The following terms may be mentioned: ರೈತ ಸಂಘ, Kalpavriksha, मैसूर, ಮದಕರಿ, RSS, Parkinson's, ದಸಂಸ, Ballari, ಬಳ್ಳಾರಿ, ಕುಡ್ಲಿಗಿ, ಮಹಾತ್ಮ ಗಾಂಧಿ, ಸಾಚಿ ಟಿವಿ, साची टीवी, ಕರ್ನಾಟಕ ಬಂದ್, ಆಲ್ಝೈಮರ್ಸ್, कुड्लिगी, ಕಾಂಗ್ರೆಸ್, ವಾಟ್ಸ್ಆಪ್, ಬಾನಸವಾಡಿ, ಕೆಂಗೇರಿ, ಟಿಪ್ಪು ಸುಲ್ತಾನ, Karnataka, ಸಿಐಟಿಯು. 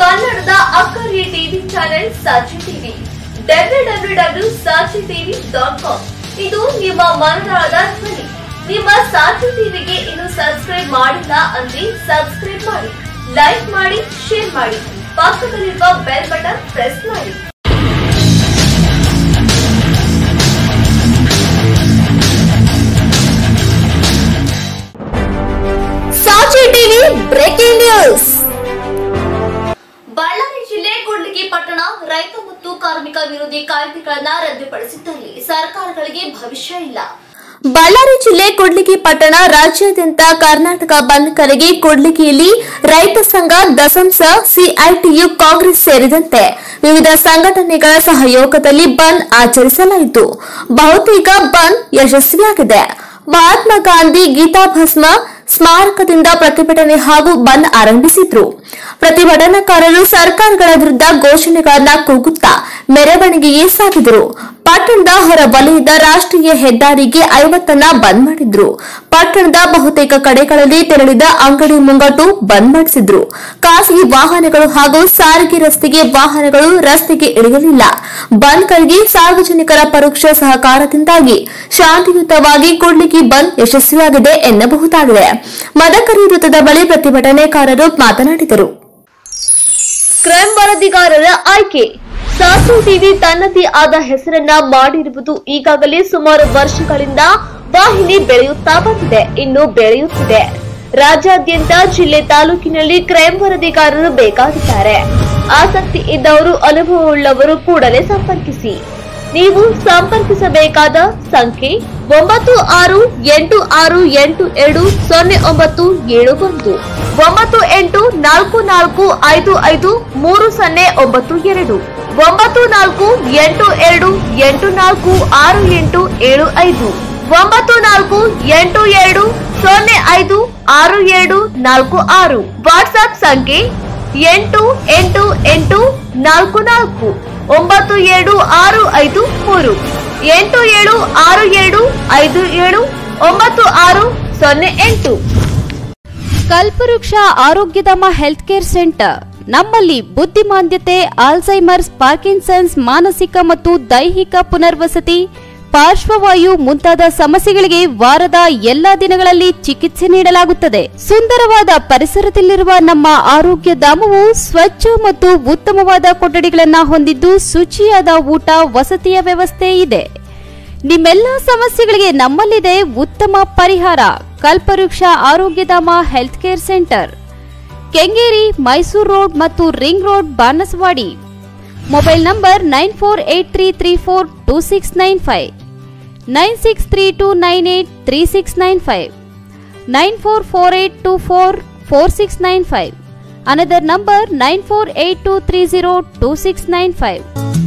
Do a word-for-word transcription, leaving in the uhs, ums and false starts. ಕನ್ನಡದ ಅಕ್ಕರೆ TV channel ಸಾಚಿ ಟಿವಿ W W W dot Saachi T V dot com ಇದು ನಿಮ್ಮ ಮನದಾಳದ ಧ್ವನಿ। ನಿಮ್ಮ ಸಾಚಿ ಟಿವಿಗೆ ಇನ್ನು ಸಬ್ಸ್ಕ್ರೈಬ್ ಮಾಡಿಲ್ಲ ಅಂದ್ರೆ ಸಬ್ಸ್ಕ್ರೈಬ್ ಮಾಡಿ, ಲೈಕ್ ಮಾಡಿ, ಶೇರ್ ಮಾಡಿ, ಪಕ್ಕದಲ್ಲಿರುವ ಬೆಲ್ ಬಟನ್ ಪ್ರೆಸ್ ಮಾಡಿ। साची टीवी ब्रेकिंग न्यूज़। बल्लारी जिले कुड्लिगी पट्टण रैत मत्तु कार्मिक विरोधी कायदेಗಳನ್ನು ರದ್ದುಪಡಿಸಿದಲ್ಲಿ ಸರ್ಕಾರಗಳಿಗೆ ಭವಿಷ್ಯ ಇಲ್ಲ। ಬಳ್ಳಾರಿ ಜಿಲ್ಲೆ ಕುಡ್ಲಿಗಿ ಪಟ್ಟಣ ರಾಜ್ಯಾದ್ಯಂತ ಕರ್ನಾಟಕ ಬಂದ್ ಕರೆಗೆ ಕುಡ್ಲಿಗಿಯಲ್ಲಿ ರೈತ ಸಂಘ, ದಸಂಸ, ಸಿಐಟಿಯು, ಕಾಂಗ್ರೆಸ್ ಸೇರಿದಂತೆ ವಿವಿಧ ಸಂಘಟನೆಗಳ ಸಹಯೋಗದಲ್ಲಿ ಬಂದ್ ಆಚರಿಸಲಾಯಿತು। ಬಹುತೇಕ ಬಂದ್ ಯಶಸ್ವಿಯಾಗಿದೆ। ಮಹಾತ್ಮ ಗಾಂಧಿ ಗೀತಾ ಭಸ್ಮ ಸ್ಮಾರಕದಿಂದ ಪ್ರತಿಭಟನೆ ಹಾಗೂ ಬಂದ್ ಆರಂಭಿಸಿದ್ರು। ಪ್ರತಿಭಟನಾಕಾರರು ಸರ್ಕಾರಗಳ ವಿರುದ್ಧ ಘೋಷಣೆಗಳನ್ನು ಕೂಗುತ್ತಾ ಮೆರವಣಿಗೆಯೇ ಸಾಗಿದರು। ಪಟ್ಟಣದ ಹೊರ ವಲಯದ ರಾಷ್ಟ್ರೀಯ ಹೆದ್ದಾರಿಗೆ ಐವತ್ತನ್ನ ಬಂದ್ ಮಾಡಿದ್ರು। ಪಟ್ಟಣದ ಬಹುತೇಕ ಕಡೆಗಳಲ್ಲಿ ತೆರಳಿದ ಅಂಗಡಿ ಮುಂಗಟ್ಟು ಬಂದ್ ಮಾಡಿಸಿದ್ರು। ಖಾಸಗಿ ವಾಹನಗಳು ಹಾಗೂ ಸಾರಿಗೆ ರಸ್ತೆಗೆ ವಾಹನಗಳು ರಸ್ತೆಗೆ ಇಳಿಯಲಿಲ್ಲ। ಬಂದ್ ಕರೆಗೆ ಸಾರ್ವಜನಿಕರ ಪರೋಕ್ಷ ಸಹಕಾರದಿಂದಾಗಿ ಶಾಂತಿಯುತವಾಗಿ ಕುಡ್ಲಿಗಿ ಬಂದ್ ಯಶಸ್ವಿಯಾಗಿದೆ ಎನ್ನಬಹುದಾಗಿದೆ। ಮದಕರಿ ವೃತ್ತದ ಬಳಿ ಪ್ರತಿಭಟನೆಕಾರರು ಮಾತನಾಡಿದರು। ಕ್ರೈಂ ವರದಿಗಾರರ ಆಯ್ಕೆ ಸಾಚಿ ಟಿವಿ ತನ್ನದೇ ಆದ ಹೆಸರನ್ನ ಮಾಡಿರುವುದು ಈಗಾಗಲೇ ಸುಮಾರು ವರ್ಷಗಳಿಂದ ವಾಹಿನಿ ಬೆಳೆಯುತ್ತಾ ಬಂದಿದೆ, ಇನ್ನು ಬೆಳೆಯುತ್ತಿದೆ। ರಾಜ್ಯಾದ್ಯಂತ ಜಿಲ್ಲೆ ತಾಲೂಕಿನಲ್ಲಿ ಕ್ರೈಂ ವರದಿಗಾರರು ಬೇಕಾಗಿದ್ದಾರೆ। ಆಸಕ್ತಿ ಇದ್ದವರು, ಅನುಭವವುಳ್ಳವರು ಕೂಡಲೇ ಸಂಪರ್ಕಿಸಿ। ನೀವು ಸಂಪರ್ಕಿಸಬೇಕಾದ ಸಂಖ್ಯೆ ಒಂಬತ್ತು ಆರು ಎಂಟು ಆರು ಎಂಟು ಎರಡು ಸೊನ್ನೆ ಒಂಬತ್ತು ಏಳು ಒಂದು ಒಂಬತ್ತು ಎಂಟು ನಾಲ್ಕು ನಾಲ್ಕು ಐದು ಐದು ಮೂರು ಸೊನ್ನೆ ಒಂಬತ್ತು ಎರಡು ಒಂಬತ್ತು ನಾಲ್ಕು ಎಂಟು ಎರಡು ಎಂಟು ನಾಲ್ಕು ಆರು ಎಂಟು ಏಳು ಐದು ಒಂಬತ್ತು ನಾಲ್ಕು ಎಂಟು ಎರಡು ಸೊನ್ನೆ ಐದು ಆರು ಎರಡು ನಾಲ್ಕು ಆರು। ವಾಟ್ಸ್ಆಪ್ ಸಂಖ್ಯೆ ಎಂಟು ಎಂಟು ಎಂಟು ನಾಲ್ಕು ನಾಲ್ಕು ಒಂಬತ್ತು ಏಳು ಆರು ಐದು ಮೂರು ಎಂಟು ಏಳು ಆರು ಏಳು ಐದು ಏಳು ಒಂಬತ್ತು ಆರು ಸೊನ್ನೆ ಎಂಟು। ಕಲ್ಪವೃಕ್ಷ ಆರೋಗ್ಯಧಾಮ ಹೆಲ್ತ್ ಕೇರ್ ಸೆಂಟರ್ ನಮ್ಮಲ್ಲಿ ಬುದ್ಧಿಮಾಂದ್ಯತೆ, ಆಲ್ಝೈಮರ್ಸ್, ಪಾರ್ಕಿನ್ಸನ್ಸ್, ಮಾನಸಿಕ ಮತ್ತು ದೈಹಿಕ ಪುನರ್ವಸತಿ, ಪಾರ್ಶ್ವವಾಯು ಮುಂತಾದ ಸಮಸ್ಯೆಗಳಿಗೆ ವಾರದ ಎಲ್ಲಾ ದಿನಗಳಲ್ಲಿ ಚಿಕಿತ್ಸೆ ನೀಡಲಾಗುತ್ತದೆ। ಸುಂದರವಾದ ಪರಿಸರದಲ್ಲಿರುವ ನಮ್ಮ ಆರೋಗ್ಯ ಧಾಮವು ಸ್ವಚ್ಛ ಮತ್ತು ಉತ್ತಮವಾದ ಕೊಠಡಿಗಳನ್ನು ಹೊಂದಿದ್ದು ಶುಚಿಯಾದ ಊಟ, ವಸತಿಯ ವ್ಯವಸ್ಥೆ ಇದೆ। ನಿಮ್ಮೆಲ್ಲ ಸಮಸ್ಯೆಗಳಿಗೆ ನಮ್ಮಲ್ಲಿದೆ ಉತ್ತಮ ಪರಿಹಾರ। Kalpavriksha Arogyadhama health care centre, ಕೆಂಗೇರಿ, मैसूर road ಮತ್ತು ring road, ಬಾನಸವಾಡಿ। Mobile number nine four eight three three four two six nine five, nine six three two nine eight three six nine five, nine four four eight two four four six nine five, another number nine four eight two three zero two six nine five.